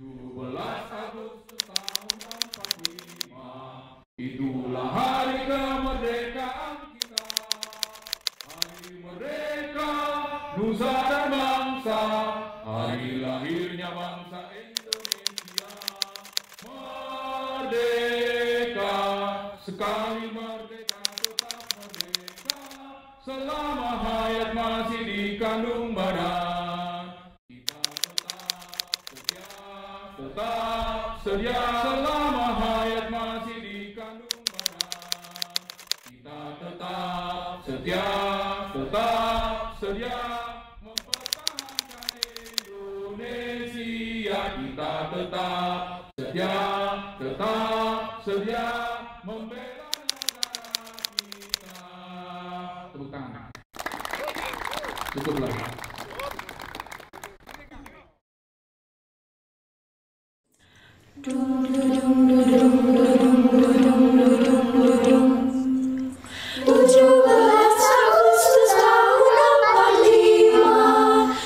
12 Agustus tahun 45, itulah hari kemerdekaan kita, hari merdeka nusa dan bangsa, hari lahirnya bangsa Indonesia. Merdeka, sekali merdeka tetap merdeka, selama hayat masih dikandung badan. Tetap setia selama hayat masih dikandung badan. Kita tetap setia mempertahankan Indonesia. Kita tetap setia membela negara kita. Tepuk tangan. Cukuplah. Merdeka, sekali merdeka tetap merdeka.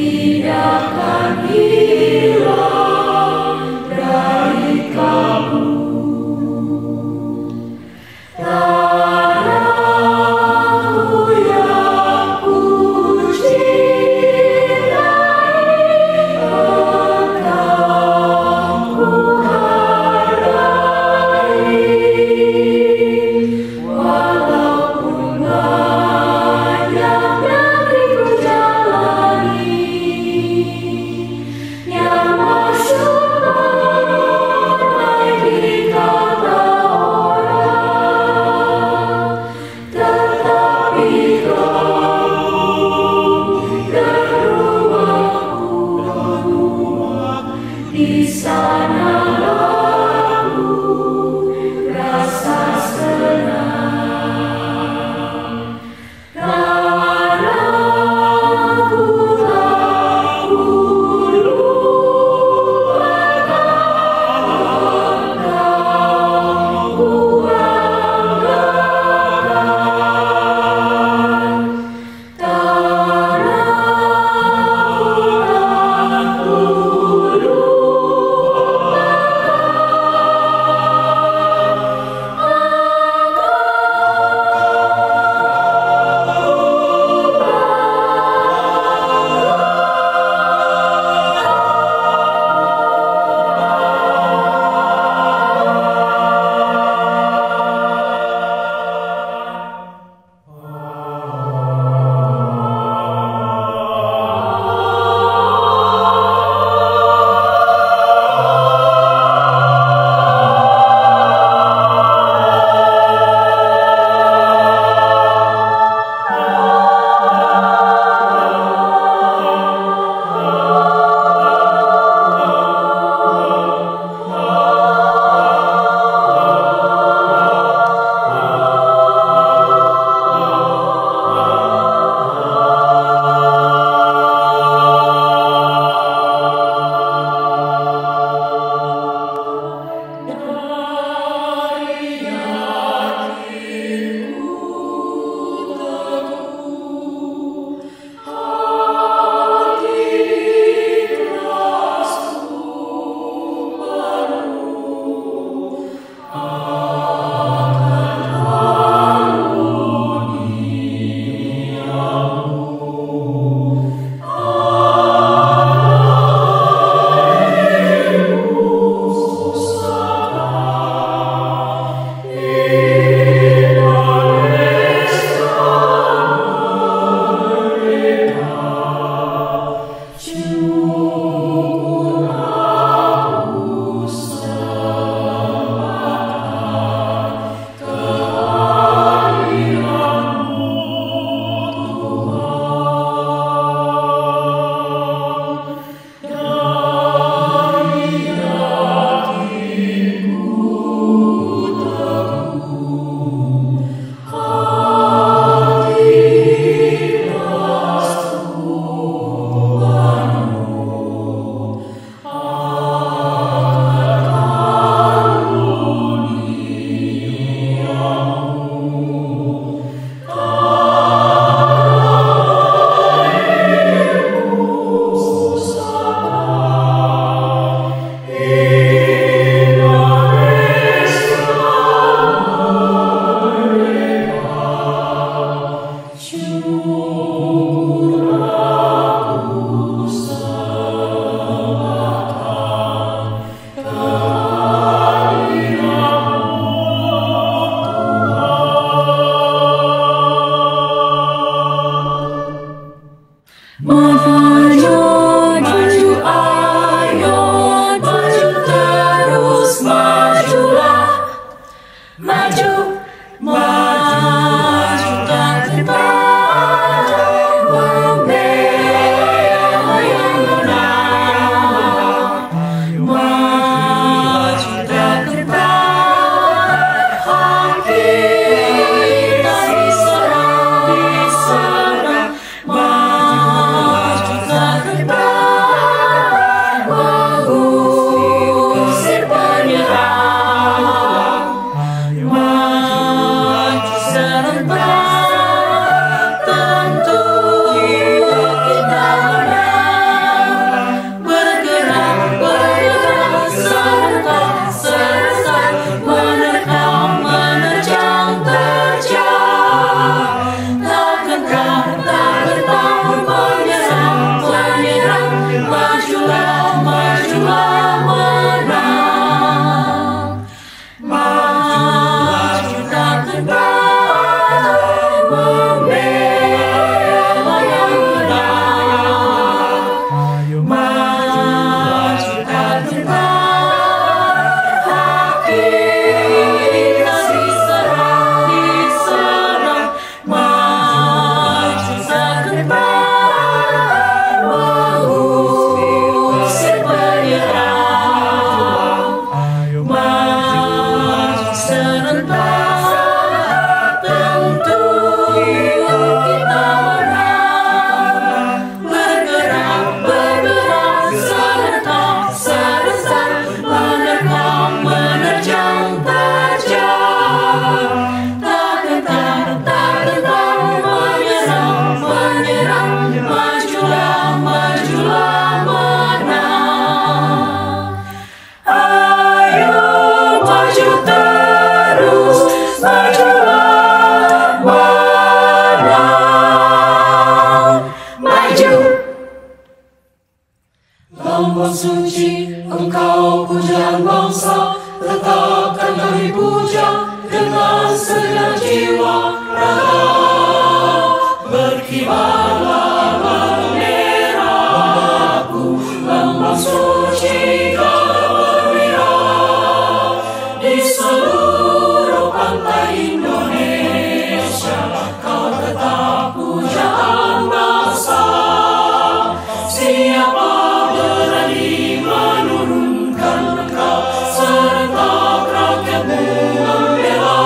tidak akan hilang dari kamu. Tanahku yang ku cintai, engkau ku hargai, walaupun banyak negeri ku jalani. Lambang suci engkau pujaan bangsa, letakkan dari puja dengan segenap jiwa raga. Berkibarlah benderaku, lambang suci gembira di seluruh pantai Indonesia. Kau tetap pujaan bangsa, siapa berani menurunkan engkau serta rakyatmu membela.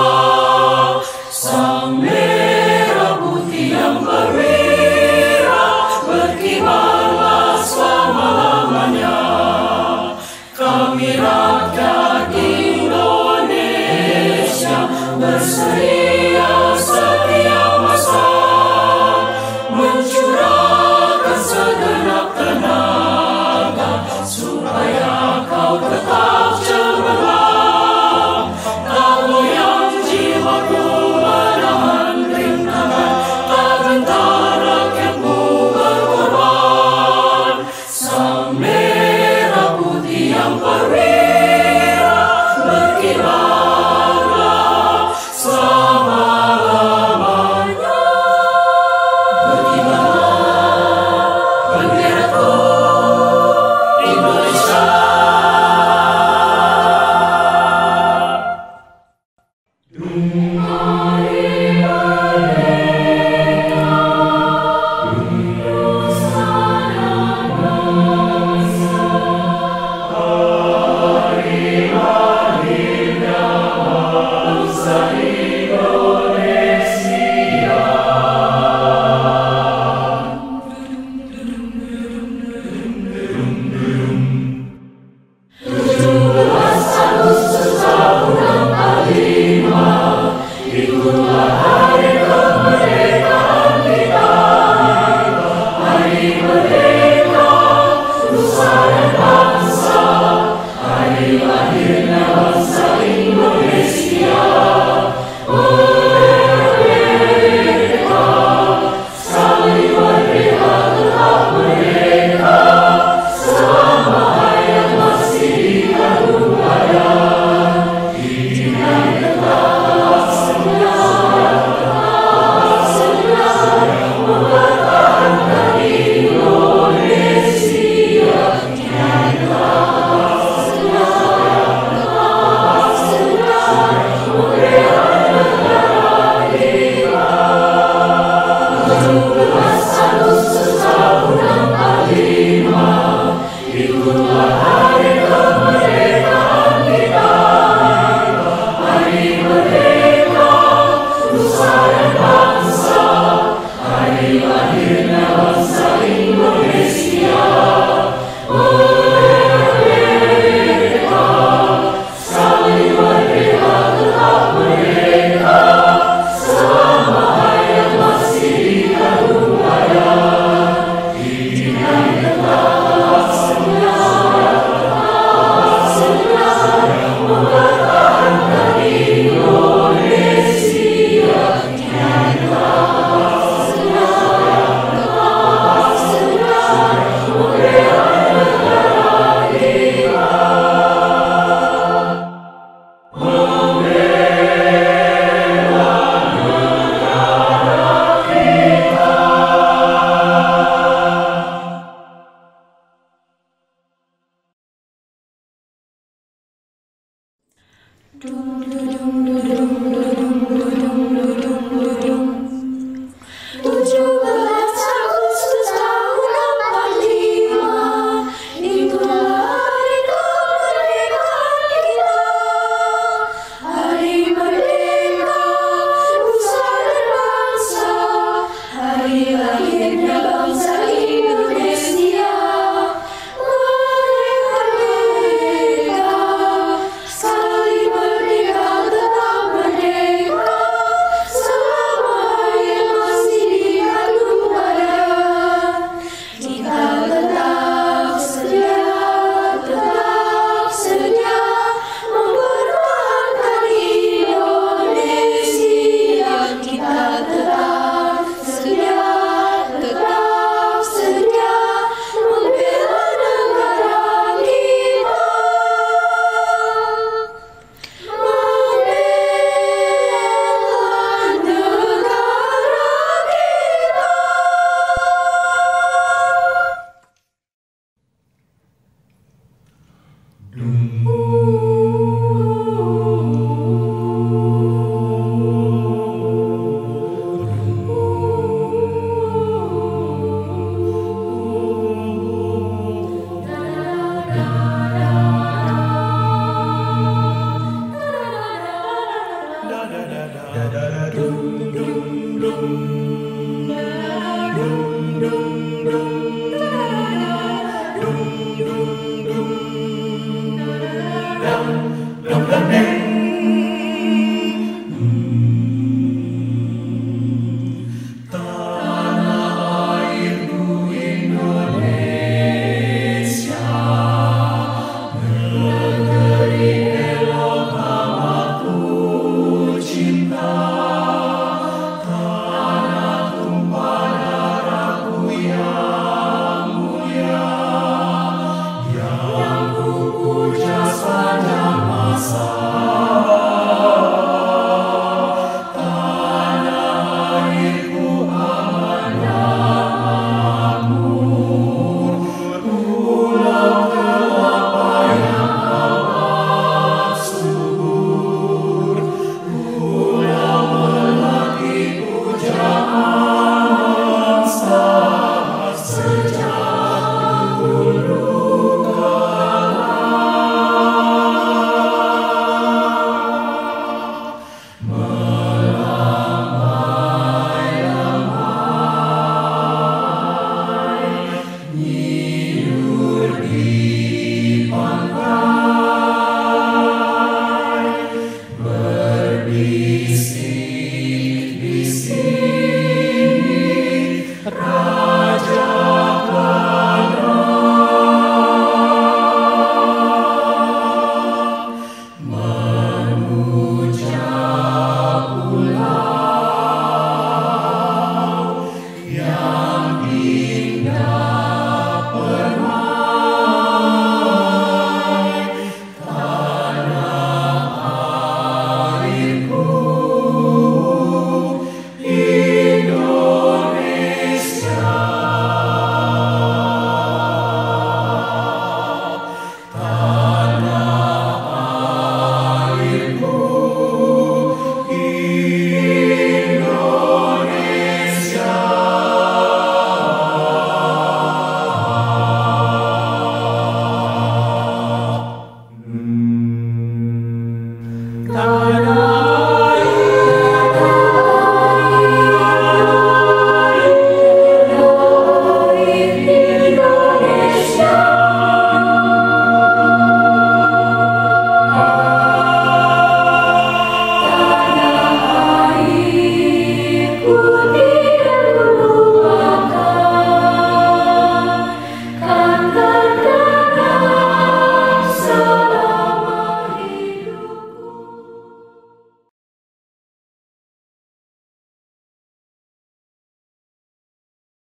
Sang merah putih yang berwira, berkibarlah selama-lamanya. Kami rakyat Indonesia bersedia setiap masa mencurahkan segenap tenaga supaya kau tetap cemerlang. Tak goyah jiwaku menahan rintangan, tak gentar rakyatmu berkorban. Sang merah putih yang perwira, berkibarlah selama-lamanya. Berkibarlah benderaku Indonesia. Dumari bendera, himpunan bangsa, beriman hingga bangsa Indonesia. Itulah hari kemerdekaan kita, hari merdeka, nusa dan bangsa, hari lahirnya bangsa Indonesia. Merdeka, saling merdeka, tetap merdeka, selama hayat masih dikarung bayang. Itulah hari kemerdekaan kita, hari merdeka, nusa dan bangsa, hari lahirnya bangsa Indonesia. Merdeka, saling merdeka, tetap merdeka, selama hayat masih dikarung bayang. Dum dum dum dum dum dum dum.